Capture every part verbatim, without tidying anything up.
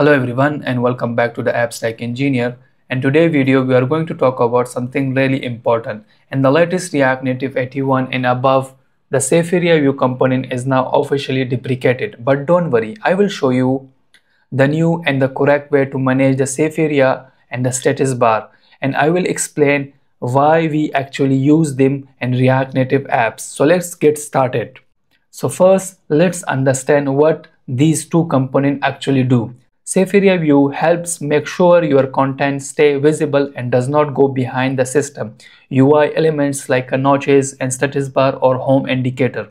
Hello everyone and welcome back to the App Stack Engineer. And today video we are going to talk about something really important. In the latest React Native eighty-one and above, the Safe Area View component is now officially deprecated. But don't worry, I will show you the new and the correct way to manage the safe area and the status bar, and I will explain why we actually use them in React Native apps. So let's get started. So first, let's understand what these two components actually do. SafeAreaView helps make sure your content stay visible and does not go behind the system U I elements like notches and status bar or home indicator.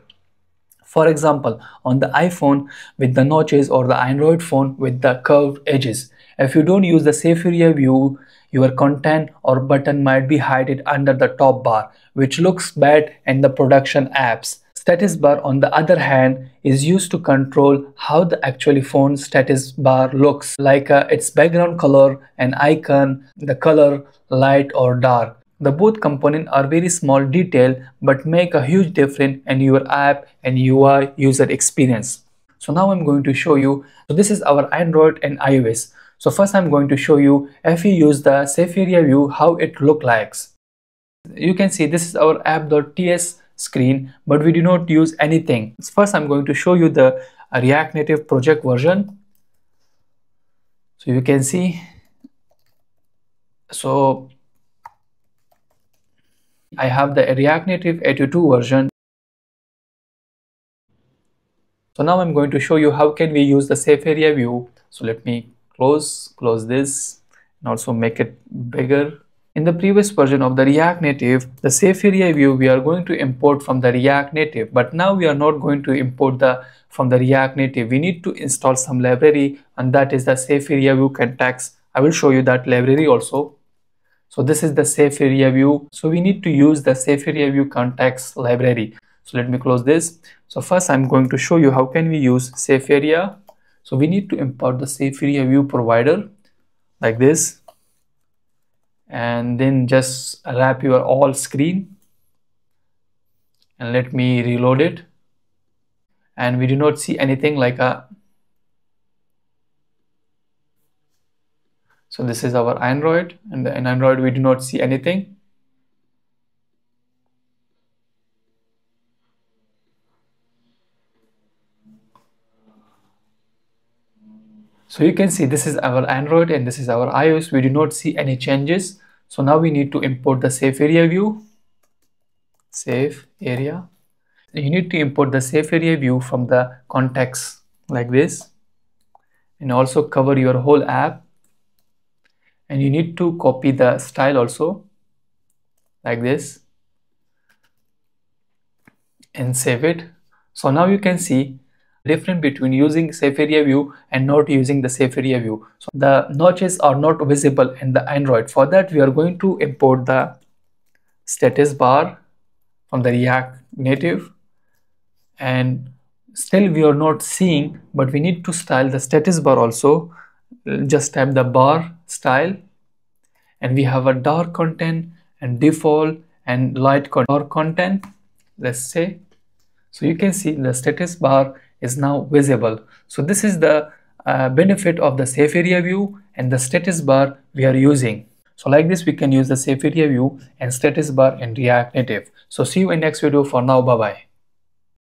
For example, on the iPhone with the notches or the Android phone with the curved edges. If you don't use the SafeAreaView, your content or button might be hidden under the top bar, which looks bad in the production apps. Status bar, on the other hand, is used to control how the actual phone status bar looks, like uh, its background color, an icon, the color, light or dark. The both components are very small detail but make a huge difference in your app and U I user experience. So now I'm going to show you. So this is our Android and iOS. So first I'm going to show you if you use the SafeAreaView how it looks like. You can see this is our app.ts screen, but we do not use anything. First I'm going to show you the React Native project version. So you can see, so I have the React Native eighty-two version. So now I'm going to show you how can we use the SafeAreaView. So let me close close this and also make it bigger. In the previous version of the React Native, the SafeAreaView we are going to import from the React Native, but now we are not going to import the from the React Native. We need to install some library, and that is the SafeAreaView Context. I will show you that library also. So this is the SafeAreaView. So we need to use the SafeAreaView Context library. So let me close this. So first I'm going to show you how can we use SafeArea. So we need to import the SafeAreaView provider like this. And then just wrap your all screen, and let me reload it, and we do not see anything like a. So this is our Android, and in Android we do not see anything. So you can see this is our Android and this is our iOS. We do not see any changes. So now we need to import the SafeAreaView. Safe area. You need to import the SafeAreaView from the context like this, and also cover your whole app. And you need to copy the style also like this and save it. So now you can see difference between using SafeAreaView and not using the SafeAreaView. So the notches are not visible in the Android. For that, we are going to import the status bar from the React Native, and still we are not seeing, but we need to style the status bar also. Just type the bar style, and we have a dark content and default and light content, let's say. So you can see the status bar is now visible. So this is the uh, benefit of the SafeAreaView and the status bar we are using. So like this we can use the SafeAreaView and status bar in React Native. So see you in next video. For now, bye bye.